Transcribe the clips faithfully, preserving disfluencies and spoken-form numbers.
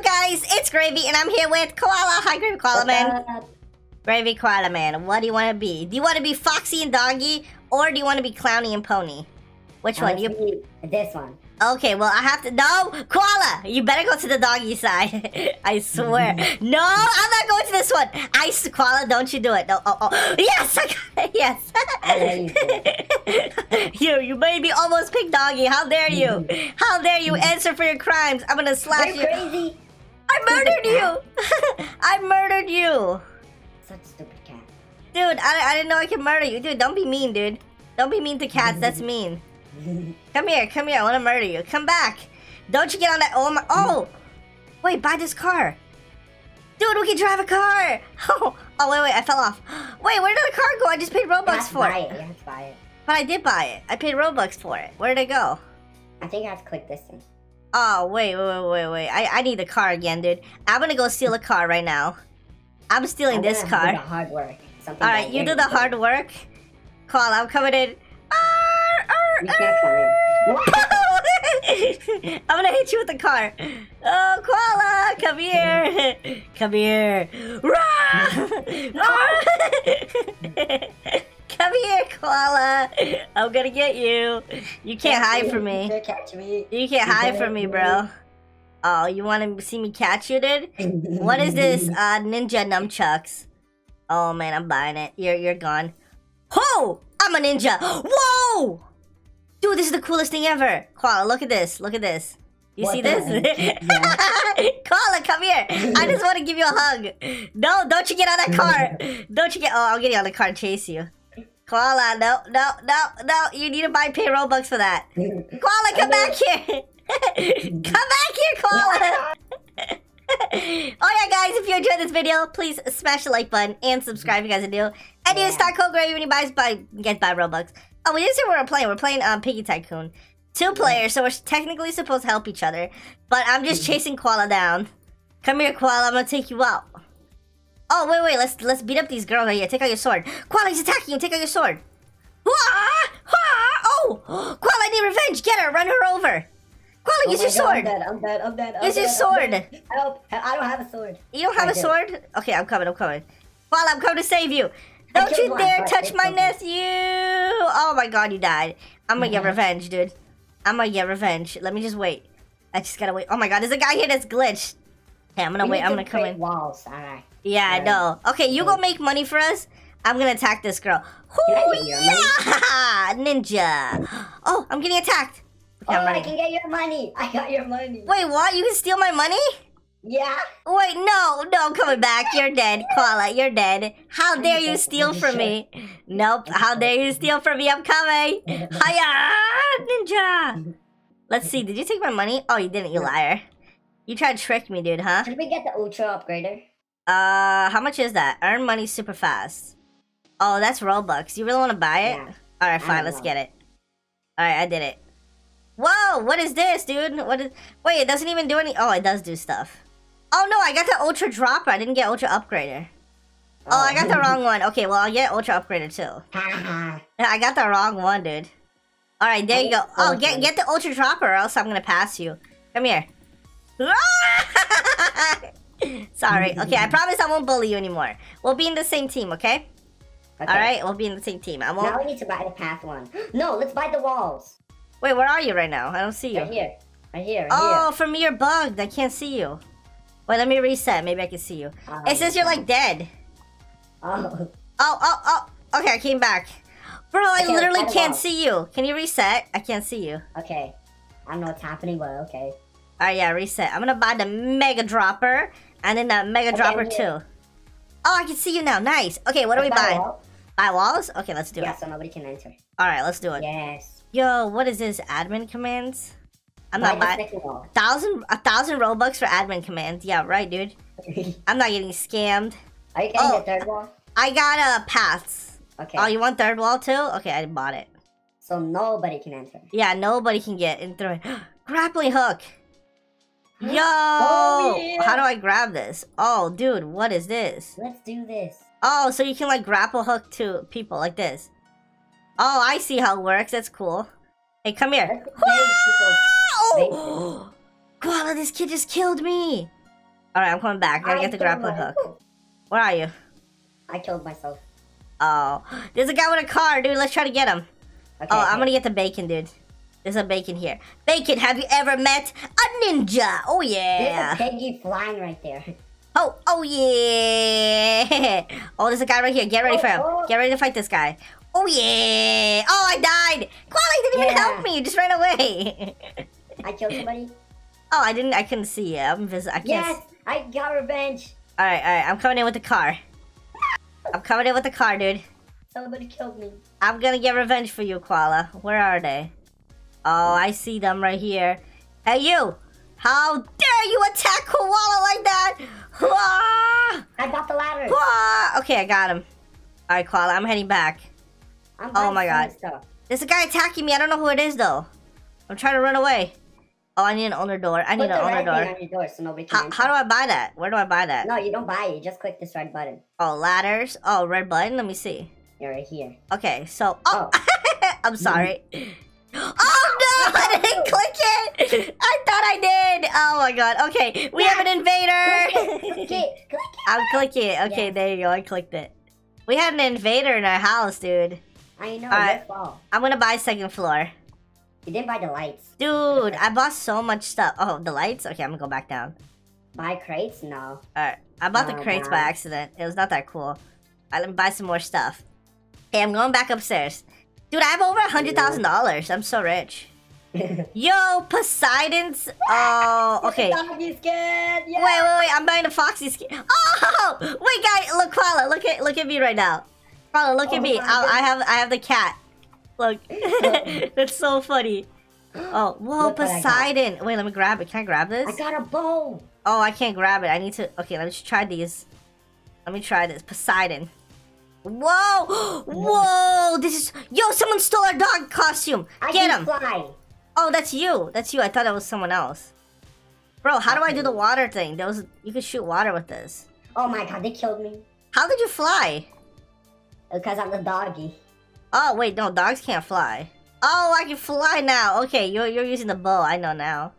up, guys? It's Gravy, and I'm here with Koala. Hi, GravyKoalaMan. GravyKoalaMan, what do you want to be? Do you want to be Foxy and Doggy, or do you want to be Clowny and Pony? Which I one? You this one. Okay, well, I have to... No! Koala! You better go to the doggy side. I swear. No, I'm not going to this one. I... Koala, don't you do it. No, oh, oh. Yes! I got it. Yes! I you. you, you made me almost pick doggy. How dare you? How dare you answer for your crimes? I'm gonna slap You're you. You're crazy. I murdered you. I murdered you. Such a stupid cat. Dude, I, I didn't know I could murder you. Dude, don't be mean, dude. Don't be mean to cats. That's mean. Come here, come here, I want to murder you. Come back. Don't you get on that... Oh, my... oh! Wait, buy this car. Dude, we can drive a car! Oh, oh wait, wait, I fell off. Wait, where did the car go? I just paid Robux for it. You have to buy it. But I did buy it. I paid Robux for it. Where did it go? I think I have to click this thing. Oh, wait, wait, wait, wait. I, I need the car again, dude. I'm gonna go steal a car right now. I'm stealing I'm this car. Do the hard work. Alright, you do the hard work. Call, I'm coming in. You can't come in. I'm gonna hit you with the car. Oh, Koala, come here. Come here. Come here, Koala. I'm gonna get you. You can't hide from me. You can't, me. You can't hide from me, bro. Oh, you want to see me catch you, dude? What is this? Uh, ninja nunchucks. Oh man, I'm buying it. You're you're gone. Ho! I'm a ninja. Whoa! Dude, this is the coolest thing ever. Koala, look at this. Look at this. You what see this? Koala, come here. I just want to give you a hug. No, don't you get on that car. Don't you get... Oh, I'll get you on the car and chase you. Koala, no, no, no, no. You need to buy pay Robux for that. Koala, come back here. Come back here, Koala. Oh yeah, guys, if you enjoyed this video, please smash the like button and subscribe if you guys are new. And use star code Gravy when you buy, buy, get buy Robux. Oh, we didn't say we were playing. We're playing um, Piggy Tycoon. Two players, so we're technically supposed to help each other. But I'm just chasing Koala down. Come here, Koala. I'm going to take you out. Oh, wait, wait. Let's let's beat up these girls right here. Take out your sword. Koala, he's attacking you. Take out your sword. Oh, Koala, I need revenge. Get her. Run her over. Koala, use oh your sword. God, I'm dead. I'm dead. I'm use dead. Use your sword. Help. I don't have a sword. You don't have I a did. sword? Okay, I'm coming. I'm coming. Koala, I'm coming to save you. Don't you dare touch my nephew! Oh my god, you died. I'm gonna get revenge, dude. I'm gonna get revenge. Let me just wait. I just gotta wait. Oh my god, there's a guy here that's glitched. Okay, I'm gonna wait. I'm gonna come in. Walls, alright. Yeah, I know. Okay, you go make money for us. I'm gonna attack this girl. Hoo yeah! Ninja! Oh, I'm getting attacked. Oh, I can get your money. I got your money. Wait, what? You can steal my money? Yeah. Wait, no, no, I'm coming back. You're dead, Koala. You're dead. How dare you steal from me? Nope. How dare you steal from me? I'm coming. Hiya, ninja. Let's see. Did you take my money? Oh, you didn't. You liar. You tried to trick me, dude, huh? Should we get the ultra upgrader? Uh, how much is that? Earn money super fast. Oh, that's Robux. You really want to buy it? Yeah. All right, fine. Let's know. get it. All right, I did it. Whoa! What is this, dude? What is? Wait, it doesn't even do any. Oh, it does do stuff. Oh no, I got the ultra dropper. I didn't get ultra upgrader. Oh, I got the wrong one. Okay, well, I'll get ultra upgrader too. I got the wrong one, dude. All right, there you go. Oh, get get the ultra dropper, or else I'm gonna pass you. Come here. Sorry. Okay, I promise I won't bully you anymore. We'll be in the same team, okay? Okay. All right, we'll be in the same team. I won't. Now we need to buy the path one. No, let's buy the walls. Wait, where are you right now? I don't see you. Right here. Right here. Right oh, here. For me, you're bugged. I can't see you. Wait, let me reset. Maybe I can see you. Oh, it says you're like dead. Oh. Oh, oh, oh. Okay, I came back. Bro, I okay, literally can't see you. Can you reset? I can't see you. Okay. I don't know what's happening, but okay. Alright, yeah, reset. I'm gonna buy the mega dropper and then the mega okay, dropper too. Oh, I can see you now. Nice. Okay, what do we buy? Wall. Buy walls? Okay, let's do yeah, it. Yeah, so nobody can enter. Alright, let's do it. Yes. Yo, what is this? Admin commands? I'm not buying thousand a thousand Robux for admin commands. Yeah, right, dude. I'm not getting scammed. Are you getting oh, the third wall? I got a uh, paths. Okay. Oh, you want third wall too? Okay, I bought it. So nobody can enter. Yeah, nobody can get in through it. Grappling hook. Yo, oh, yeah. How do I grab this? Oh, dude, what is this? Let's do this. Oh, so you can like grapple hook to people like this. Oh, I see how it works. That's cool. Hey, come here. Oh! Koala, this kid just killed me. Alright, I'm coming back. Gotta I get the grappling hook. Where are you? I killed myself. Oh. There's a guy with a car, dude. Let's try to get him. Okay, oh, okay. I'm gonna get the bacon, dude. There's a bacon here. Bacon, have you ever met a ninja? Oh, yeah. There's a piggy flying right there. Oh, oh, yeah. Oh, there's a guy right here. Get ready oh, for him. Oh. Get ready to fight this guy. Oh, yeah. Oh, I died. Koala didn't yeah. even help me. You just ran away. I killed somebody. Oh, I didn't. I couldn't see you. I'm vis I can't yes, I got revenge. All right, all right. I'm coming in with the car. I'm coming in with the car, dude. Somebody killed me. I'm going to get revenge for you, Koala. Where are they? Oh, I see them right here. Hey, you. How dare you attack Koala like that? Ah! I got the ladder. Ah! Okay, I got him. All right, Koala. I'm heading back. I'm oh, my God. Stuff. There's a guy attacking me. I don't know who it is, though. I'm trying to run away. Oh, I need an owner door. I need Put an owner door. On your door so nobody can how, how do I buy that? Where do I buy that? No, you don't buy it. You just click this red button. Oh, ladders. Oh, red button. Let me see. You're right here. Okay, so... Oh, oh. I'm sorry. Oh, no! I didn't click it! I thought I did! Oh, my God. Okay, we yeah. have an invader! Click it! Click it! Click it. I'll click it. Okay, yeah. there you go. I clicked it. We had an invader in our house, dude. I know. All right. I'm gonna buy second floor. You didn't buy the lights. Dude, I bought so much stuff. Oh, the lights? Okay, I'm gonna go back down. Buy crates? No. Alright. I bought oh, the crates no. by accident. It was not that cool. Alright, let me buy some more stuff. Hey, I'm going back upstairs. Dude, I have over a hundred thousand dollars. I'm so rich. Yo, Poseidon's oh okay. Doggy skin, yeah. Wait, wait, wait, I'm buying a foxy skin. Oh wait guys, look Koala, look at look at me right now. Koala, look oh, at me. I have I have the cat. Look, that's so funny. Oh, whoa, look Poseidon. Wait, let me grab it. Can I grab this? I got a bow. Oh, I can't grab it. I need to. Okay, let me try these. Let me try this. Poseidon. Whoa, whoa. This is. Yo, someone stole our dog costume. I Get him. Fly. Oh, that's you. That's you. I thought that was someone else. Bro, how do I do the water thing? There was. You could shoot water with this. Oh my God, they killed me. How did you fly? Because I'm the doggy. Oh, wait, no, dogs can't fly. Oh, I can fly now. Okay, you're, you're using the bow. I know now.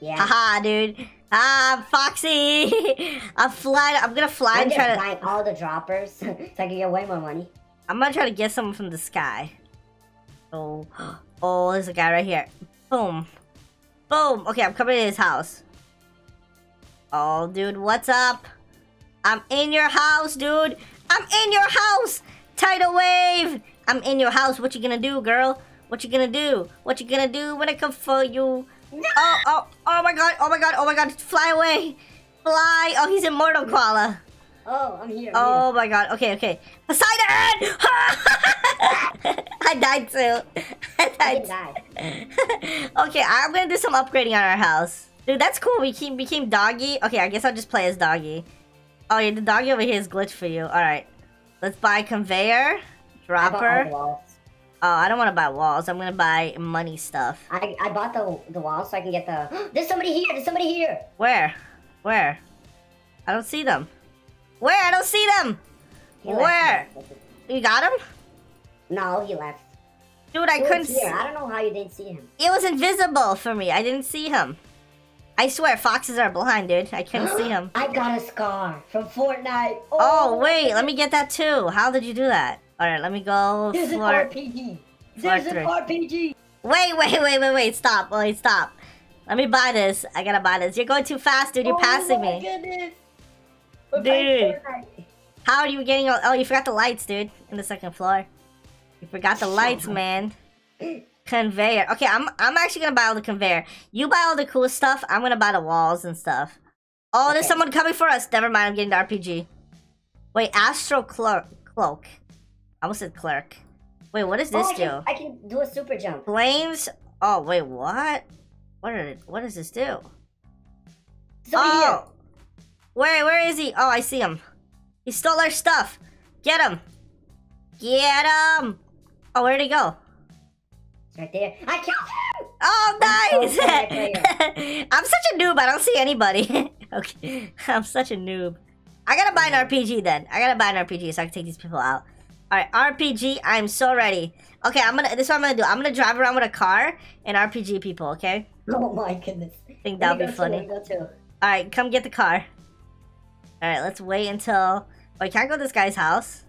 Yeah. Haha, dude. Ah, I'm foxy. I'm flying. I'm gonna fly I'm and try to... I'm all the droppers so I can get way more money. I'm gonna try to get someone from the sky. Oh, oh, there's a guy right here. Boom. Boom. Okay, I'm coming to his house. Oh, dude, what's up? I'm in your house, dude. I'm in your house. Tidal wave. I'm in your house. What you gonna do, girl? What you gonna do? What you gonna do when I come for you? No. Oh, oh, oh my God. Oh my God. Oh my God. Fly away. Fly. Oh, he's immortal, Koala. Oh, I'm here. I'm oh here. my God. Okay, okay. Poseidon! I died too. I died. I okay, I'm gonna do some upgrading on our house. Dude, that's cool. We keep, became doggy. Okay, I guess I'll just play as doggy. Oh, yeah, the doggy over here is glitched for you. All right. Let's buy conveyor. Dropper. I oh, I don't want to buy walls. I'm gonna buy money stuff. I I bought the the walls so I can get the. There's somebody here. There's somebody here. Where? Where? I don't see them. Where? I don't see them. He Where? Left. You got him? No, he left. Dude, I he couldn't. See I don't know how you didn't see him. It was invisible for me. I didn't see him. I swear, foxes are blind, dude. I couldn't see him. I got a scar from Fortnite. Oh, oh wait, let me get that too. How did you do that? All right, let me go. There's floor, an R P G. There's an R P G. Wait, wait, wait, wait, wait. Stop. Wait, stop. Let me buy this. I gotta buy this. You're going too fast, dude. You're oh passing my me. Goodness. We're dude. How are you getting... All... Oh, you forgot the lights, dude. In the second floor. You forgot the lights, man. Conveyor. Okay, I'm, I'm actually gonna buy all the conveyor. You buy all the cool stuff. I'm gonna buy the walls and stuff. Oh, okay. There's someone coming for us. Never mind. I'm getting the R P G. Wait, Astro Clo Cloak. I almost said clerk. Wait, what does this oh, I can, do? I can do a super jump. Flames. Oh, wait, what? What are, What does this do? Somebody oh. Here. Wait, where is he? Oh, I see him. He stole our stuff. Get him. Get him. Oh, where'd he go? Right there. I killed him. Oh, nice. I'm, so I'm such a noob. I don't see anybody. Okay. I'm such a noob. I gotta buy an R P G then. I gotta buy an R P G so I can take these people out. Alright, R P G, I'm so ready. Okay, I'm gonna this is what I'm gonna do. I'm gonna drive around with a car and R P G people, okay? Oh my goodness. I think that'll be funny. Alright, come get the car. Alright, let's wait until... Oh, I can't go to this guy's house.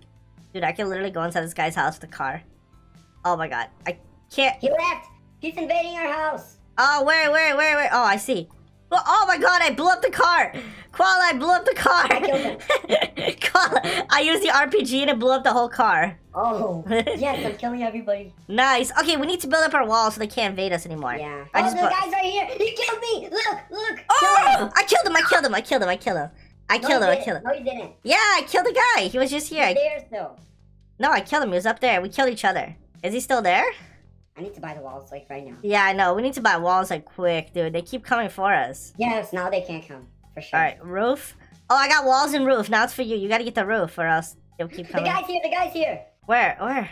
Dude, I can literally go inside this guy's house with a car. Oh my god. I can't... He left! He's invading our house! Oh, wait, wait, wait, wait. Oh, I see. Oh my god, I blew up the car! Koala, I blew up the car! I killed him. Koala, I used the R P G and it blew up the whole car. Oh, yes, I'm killing everybody. Nice. Okay, we need to build up our wall so they can't invade us anymore. Yeah. I oh, just the guy's right here! He killed me! Look, look! Oh! I killed him, I killed him, I killed him, I killed him. I killed no, him, I killed him. No, you didn't. Yeah, I killed the guy. He was just here. He's there still. No, I killed him. He was up there. We killed each other. Is he still there? I need to buy the walls, like, right now. Yeah, I know. We need to buy walls, like, quick, dude. They keep coming for us. Yes, now they can't come. For sure. All right, roof. Oh, I got walls and roof. Now it's for you. You got to get the roof or else they'll keep coming. The guy's here. The guy's here. Where? Where?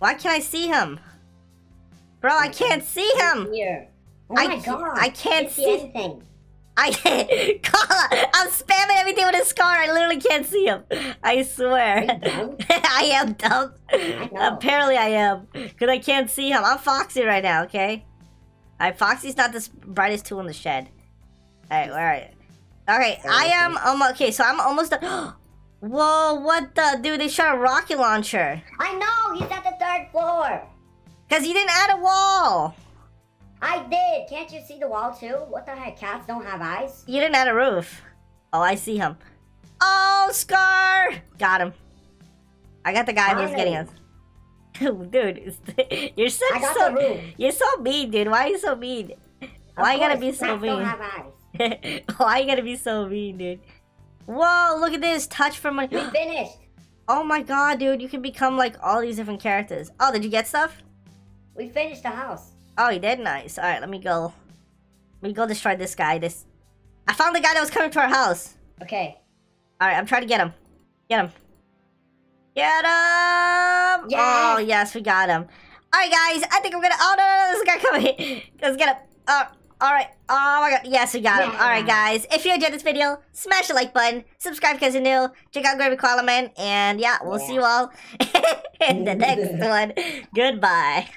Why can't I see him? Bro, oh I can't God. see him. He's here. Oh, I, my God. I can't, can't see, see anything. I can't. Koala, I'm spamming everything with a scar. I literally can't see him. I swear. I am dumb. I Apparently I am. Because I can't see him. I'm Foxy right now, okay? Alright, Foxy's not the brightest tool in the shed. Alright, alright. Alright, I am almost... Okay, so I'm almost... done. Whoa, what the... Dude, they shot a rocket launcher. I know! He's at the third floor. Because you didn't add a wall. I did! Can't you see the wall too? What the heck? Cats don't have eyes? You didn't add a roof. Oh, I see him. Oh, Scar! Got him. I got the guy who's getting us. Dude, you're so, I got so, the roof. You're so mean, dude. Why are you so mean? Why you gotta be so mean? Don't have eyes. Why you gotta be so mean, dude? Whoa, look at this. Touch for money. We finished. Oh my god, dude. You can become like all these different characters. Oh, did you get stuff? We finished the house. Oh, he did? Nice. All right, let me go. Let me go destroy this guy. This. I found the guy that was coming to our house. Okay. All right, I'm trying to get him. Get him. Get him! Yes. Oh, yes, we got him. All right, guys, I think I'm gonna... Oh, no, no, no, this guy coming. Let's get him. Oh, all right. Oh, my God. Yes, we got him. Yeah. All right, guys, if you enjoyed this video, smash the like button. Subscribe because you're new. Check out GravyKoalaMan. And, yeah, we'll yeah. see you all in the next one. Goodbye.